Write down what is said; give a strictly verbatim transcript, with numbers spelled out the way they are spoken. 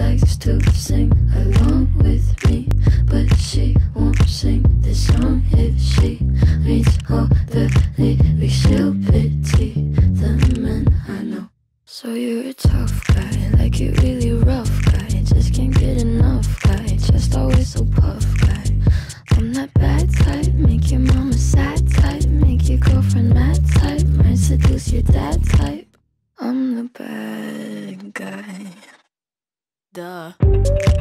likes to sing along with me, but she won't sing this song if she reads all the lyrics. She'll pity the men I know. So you're a tough guy, like you really rough guy, just can't get enough guy, just always so puff guy. I'm that bad type, make your mama sad type, make your girlfriend mad type, might seduce your dad type. I'm the bad guy. Duh.